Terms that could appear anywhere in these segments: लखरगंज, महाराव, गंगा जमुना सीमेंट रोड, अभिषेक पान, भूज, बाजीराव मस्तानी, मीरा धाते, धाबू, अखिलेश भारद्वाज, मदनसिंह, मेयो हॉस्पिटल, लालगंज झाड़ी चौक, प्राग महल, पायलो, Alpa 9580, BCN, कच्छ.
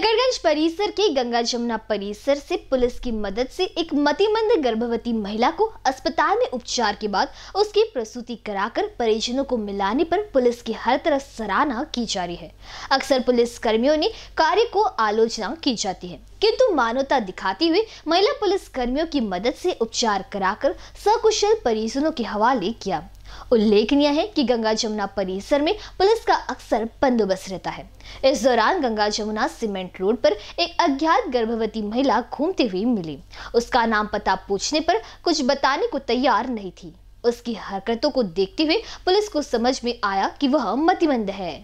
लखरगंज परिसर के गंगा जमुना परिसर से पुलिस की मदद से एक मतिमंद गर्भवती महिला को अस्पताल में उपचार के बाद उसकी प्रसूति कराकर परिजनों को मिलाने पर पुलिस की हर तरफ सराहना की जा रही है। अक्सर पुलिस कर्मियों ने कार्य को आलोचना की जाती है, किंतु मानवता दिखाते हुए महिला पुलिस कर्मियों की मदद से उपचार कराकर सकुशल परिजनों के हवाले किया। उल्लेखनीय है कि गंगा जमुना परिसर में पुलिस का अक्सर बंदोबस्त रहता है। इस दौरान गंगा जमुना सीमेंट रोड पर एक अज्ञात गर्भवती महिला घूमती हुई मिली। उसका नाम पता पूछने पर कुछ बताने को तैयार नहीं थी। उसकी हरकतों को देखते हुए पुलिस को समझ में आया कि वह मतिमंद है।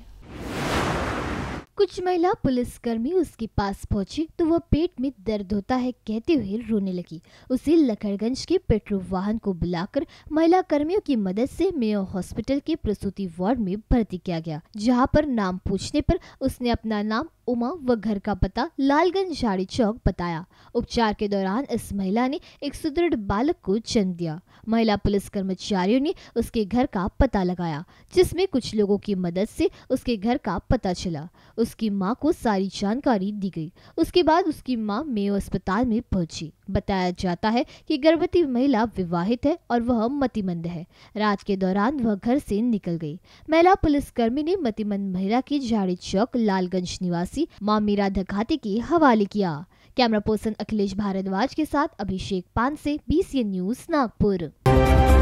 कुछ महिला पुलिसकर्मी उसके पास पहुंची तो वह पेट में दर्द होता है कहते हुए रोने लगी। उसे लखरगंज के पेट्रोल वाहन को बुलाकर महिला कर्मियों की मदद से मेयो हॉस्पिटल के प्रसूति वार्ड में भर्ती किया गया, जहां पर नाम पूछने पर उसने अपना नाम उमा व घर का पता लालगंज झाड़ी चौक बताया। उपचार के दौरान इस महिला ने एक सुदृढ़ बालक को जन्म दिया। महिला पुलिस कर्मचारियों ने उसके घर का पता लगाया, जिसमें कुछ लोगों की मदद से उसके घर का पता चला। उसकी मां को सारी जानकारी दी गई। उसके बाद उसकी मां मेयो अस्पताल में पहुंची। बताया जाता है कि गर्भवती महिला विवाहित है और वह मतिमंद है। रात के दौरान वह घर से निकल गई। महिला पुलिसकर्मी ने मतिमंद महिला की झाड़ी चौक लालगंज निवासी मां मीरा धाते के हवाले किया। कैमरा पर्सन अखिलेश भारद्वाज के साथ अभिषेक पान से BCN न्यूज नागपुर।